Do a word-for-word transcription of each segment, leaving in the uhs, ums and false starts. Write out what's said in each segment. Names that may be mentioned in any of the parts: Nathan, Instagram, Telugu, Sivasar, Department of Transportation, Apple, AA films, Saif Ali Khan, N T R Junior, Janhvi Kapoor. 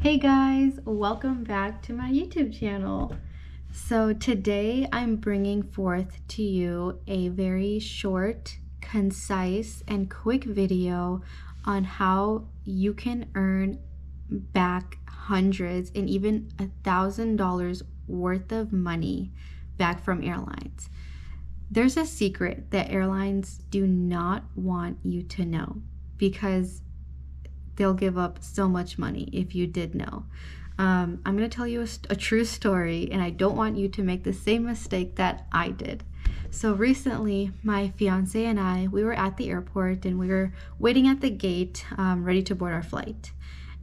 Hey guys, welcome back to my YouTube channel. So today I'm bringing forth to you a very short, concise, and quick video on how you can earn back hundreds and even a thousand dollars worth of money back from airlines. There's a secret that airlines do not want you to know because they'll give up so much money if you did know. Um, I'm gonna tell you a, a true story, and I don't want you to make the same mistake that I did. So recently, my fiance and I, we were at the airport and we were waiting at the gate, um, ready to board our flight.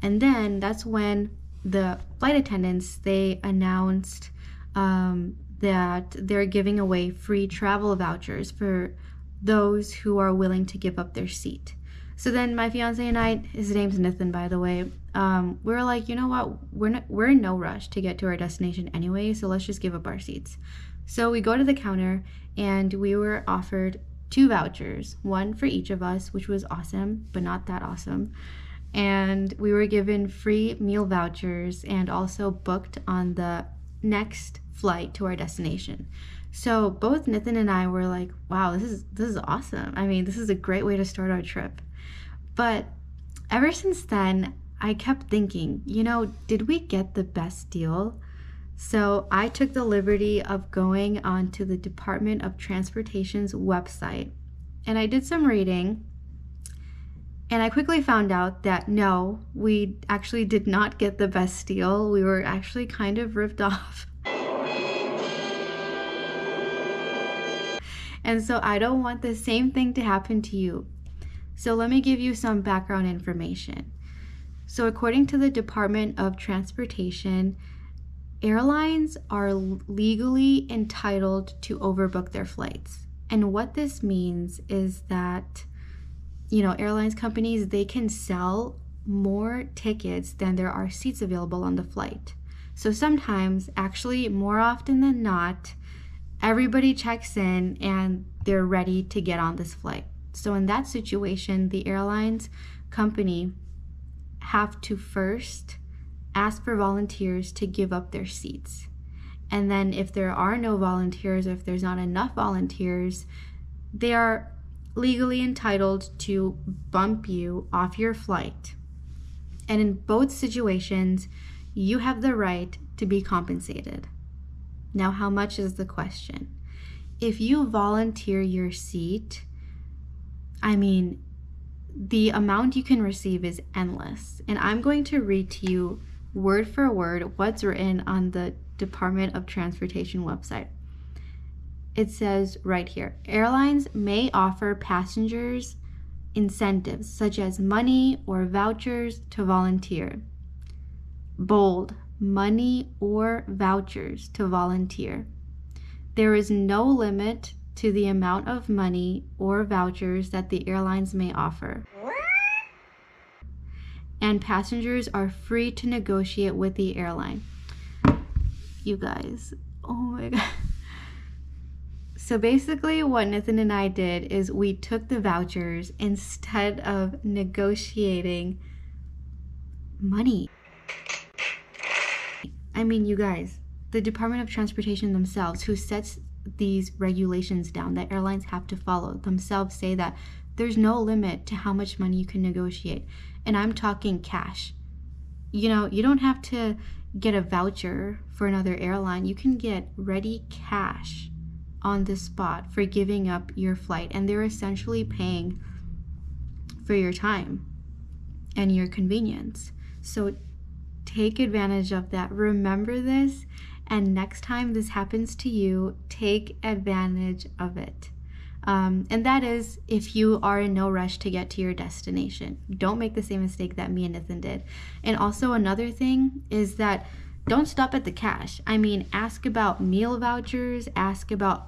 And then that's when the flight attendants, they announced um, that they're giving away free travel vouchers for those who are willing to give up their seat. So then my fiance and I, his name's Nathan, by the way, um, we were like, you know what, we're, not, we're in no rush to get to our destination anyway, so let's just give up our seats. So we go to the counter and we were offered two vouchers, one for each of us, which was awesome, but not that awesome. And we were given free meal vouchers and also booked on the next flight to our destination. So both Nathan and I were like, wow, this is, this is awesome. I mean, this is a great way to start our trip. But ever since then, I kept thinking, you know, did we get the best deal? So I took the liberty of going onto the Department of Transportation's website, and I did some reading, and I quickly found out that no, we actually did not get the best deal. We were actually kind of ripped off. And so I don't want the same thing to happen to you. So let me give you some background information. So according to the Department of Transportation, airlines are legally entitled to overbook their flights. And what this means is that, you know, airlines companies, they can sell more tickets than there are seats available on the flight. So sometimes, actually more often than not, everybody checks in and they're ready to get on this flight. So in that situation, the airlines company have to first ask for volunteers to give up their seats. And then if there are no volunteers, or if there's not enough volunteers, they are legally entitled to bump you off your flight. And in both situations, you have the right to be compensated. Now, how much is the question? If you volunteer your seat, I mean, the amount you can receive is endless. And I'm going to read to you word for word what's written on the Department of Transportation website. It says right here, airlines may offer passengers incentives such as money or vouchers to volunteer. Bold, money or vouchers to volunteer. There is no limit to the amount of money or vouchers that the airlines may offer. And passengers are free to negotiate with the airline. You guys, oh my God. So basically what Nathan and I did is we took the vouchers instead of negotiating money. I mean, you guys, the Department of Transportation themselves, who sets these regulations down that airlines have to follow themselves, say that there's no limit to how much money you can negotiate. And I'm talking cash. You know, you don't have to get a voucher for another airline. You can get ready cash on the spot for giving up your flight, and they're essentially paying for your time and your convenience. So take advantage of that. Remember this. And next time this happens to you, take advantage of it. Um, and that is if you are in no rush to get to your destination. Don't make the same mistake that me and Nathan did. And also another thing is that don't stop at the cash. I mean, ask about meal vouchers, ask about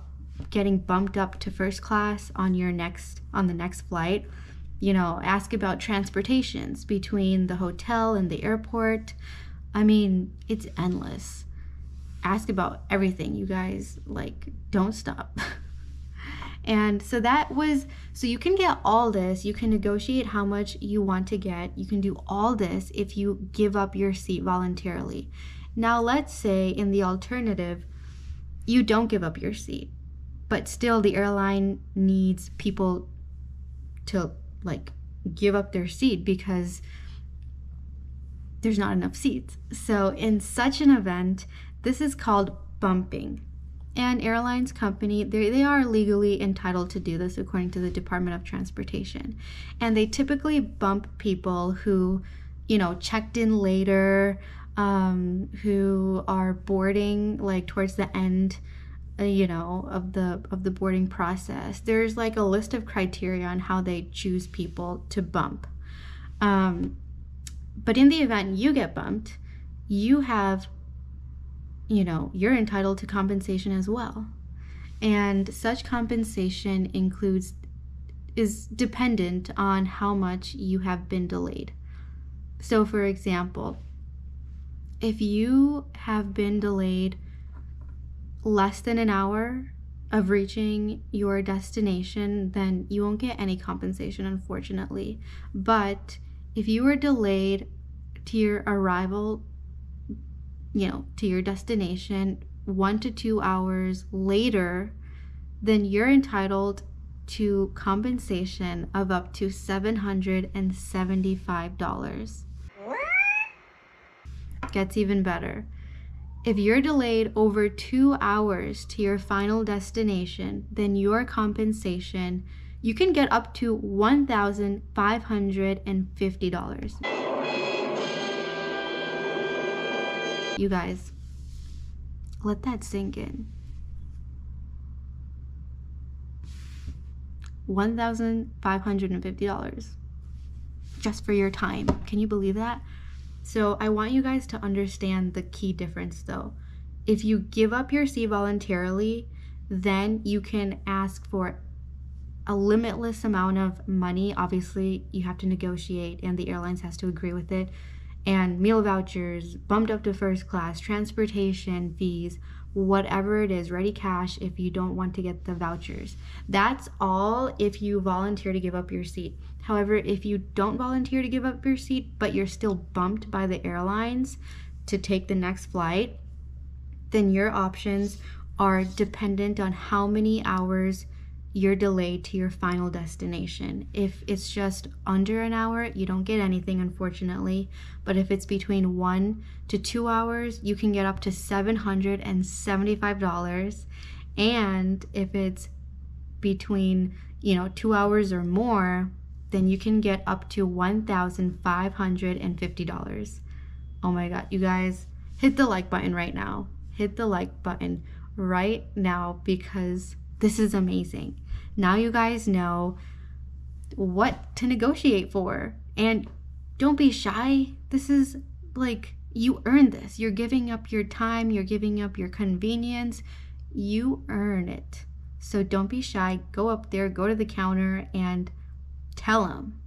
getting bumped up to first class on your next, on the next flight. You know, ask about transportations between the hotel and the airport. I mean, it's endless. Ask about everything, you guys. Like, don't stop. And so that was, so you can get all this, you can negotiate how much you want to get, you can do all this if you give up your seat voluntarily. Now let's say in the alternative, you don't give up your seat, but still the airline needs people to like give up their seat because there's not enough seats. So in such an event, this is called bumping. And airlines company, they, they are legally entitled to do this according to the Department of Transportation. And they typically bump people who, you know, checked in later, um, who are boarding like towards the end, uh, you know, of the, of the boarding process. There's like a list of criteria on how they choose people to bump. Um, but in the event you get bumped, you have you know, you're entitled to compensation as well. And such compensation includes, is dependent on how much you have been delayed. So for example, if you have been delayed less than an hour of reaching your destination, then you won't get any compensation, unfortunately. But if you were delayed to your arrival, you know, to your destination one to two hours later, then you're entitled to compensation of up to seven hundred seventy-five dollars. Gets even better. If you're delayed over two hours to your final destination, then your compensation, you can get up to one thousand five hundred fifty dollars. You guys, let that sink in. one thousand five hundred fifty dollars just for your time. Can you believe that? So I want you guys to understand the key difference though. If you give up your seat voluntarily, then you can ask for a limitless amount of money. Obviously, you have to negotiate and the airlines has to agree with it. And meal vouchers, bumped up to first class, transportation fees, whatever it is, ready cash if you don't want to get the vouchers. That's all if you volunteer to give up your seat. However, if you don't volunteer to give up your seat, but you're still bumped by the airlines to take the next flight, then your options are dependent on how many hours you're delayed to your final destination. If it's just under an hour, you don't get anything, unfortunately. But if it's between one to two hours, you can get up to seven hundred seventy-five dollars. And if it's between, you know, two hours or more, then you can get up to one thousand five hundred fifty dollars. Oh my God, you guys, hit the like button right now. Hit the like button right now because this is amazing. Now you guys know what to negotiate for. And don't be shy. This is like, you earn this. You're giving up your time. You're giving up your convenience. You earn it. So don't be shy. Go up there, go to the counter and tell them,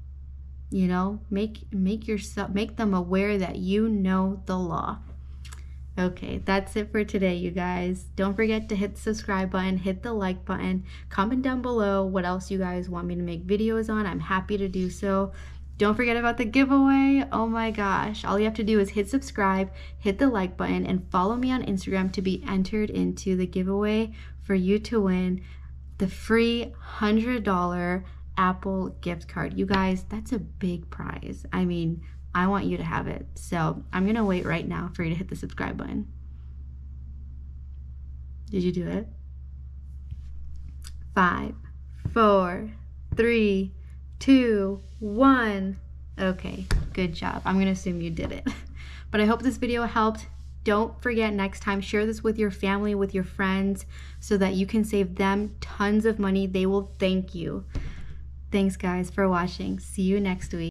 you know, make, make yourself, make them aware that you know the law. Okay, that's it for today, you guys. Don't forget to hit the subscribe button, hit the like button, comment down below what else you guys want me to make videos on. I'm happy to do so. Don't forget about the giveaway. Oh my gosh. All you have to do is hit subscribe, hit the like button, and follow me on Instagram to be entered into the giveaway for you to win the free one hundred dollar Apple gift card. You guys, that's a big prize. I mean, I want you to have it. So I'm gonna wait right now for you to hit the subscribe button. Did you do it? Five, four, three, two, one. Okay, good job. I'm gonna assume you did it. But I hope this video helped. Don't forget next time, share this with your family, with your friends, so that you can save them tons of money. They will thank you. Thanks guys for watching. See you next week.